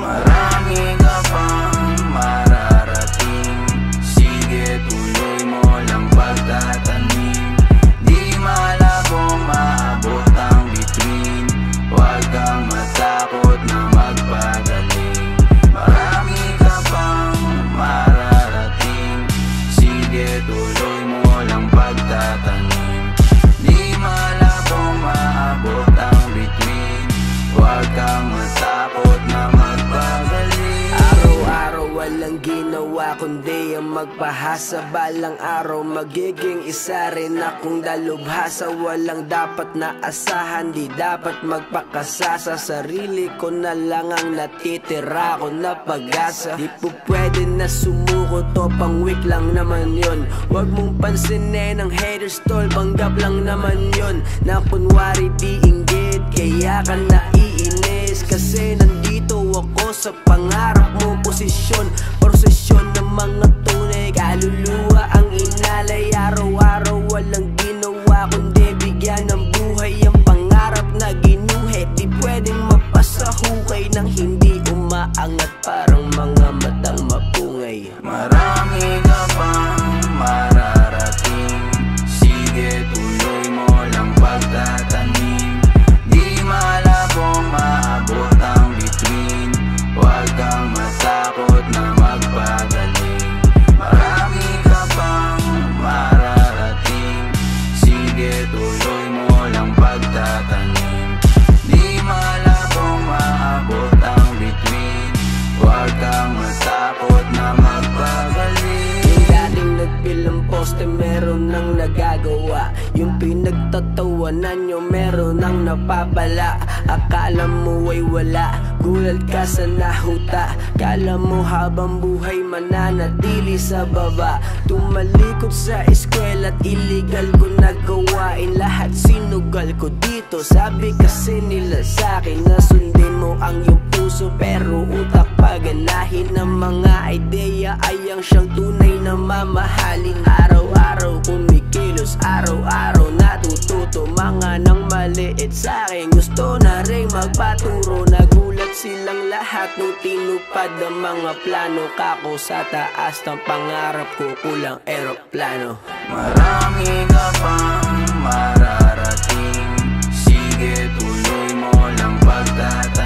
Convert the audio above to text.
Marami ka pang mararating, sige tuloy mo lang pagtatanim. Di malabong maabot ang between, huwag kang matakot na magpagaling. Marami ka pang mararating, sige tuloy mo lang pagtatanim. Di malabong maabot ang between, huwag kang matakot na magpagaling. Araw-araw walang ginawa kundi ang magpahasa. Balang araw magiging isa rin akong dalubhasa. Walang dapat na asahan, di dapat magpakasa. Sa sarili ko na lang ang natitira ko na pag-asa. Di po pwede na sumuko to, pangwik lang naman yun. Huwag mong pansinin ang haters tol, panggap lang naman yun. Na kunwari di inggit, kaya ka naiinis. Kasi nandito ako sa pangarap mo posisyon, prosesyon ng mga tunay, kaluluwa ang inalay. Araw-araw walang ginawa kundi bigyan ng buhay ang pangarap na ginuhe. Di pwedeng mapasahukay nang hindi umaangat, parang mga matang mapungay. Marami ka pang mararating, sige tuloy mo lang pagtatanim. Di malabong maabot ang between, huwag kang matakot na magpagaling. Marami ka pang mararating, sige tuloy mo lang pagtatanim. Di malabong maabot ang between, huwag kang matakot na magpagaling. Yung dating nagbilang poste meron nang nagagawa, yung pinagtatawanan nyo meron nang napabala. Akala mo ay wala, gulat ka sa nahuta. Kala mo habang buhay mananatili sa baba. Tumalikod sa eskwela at illegal ko nagawain. Lahat sinugal ko dito, sabi kasi nila sa'kin na sundin mo ang iyong puso. Pero utak paganahin ng mga ideya ay ang siyang tunay na mamahalin. Araw-araw kumikilos, araw-araw natututo. Mga nang maliit sa'kin gusto na rin magpaturo. Nagulat silang lahat nung tinupad ang mga plano. Kako sa taas ng pangarap ko, kulang eroplano. Marami ka pang mararating, sige tuloy mo lang pagtatanim.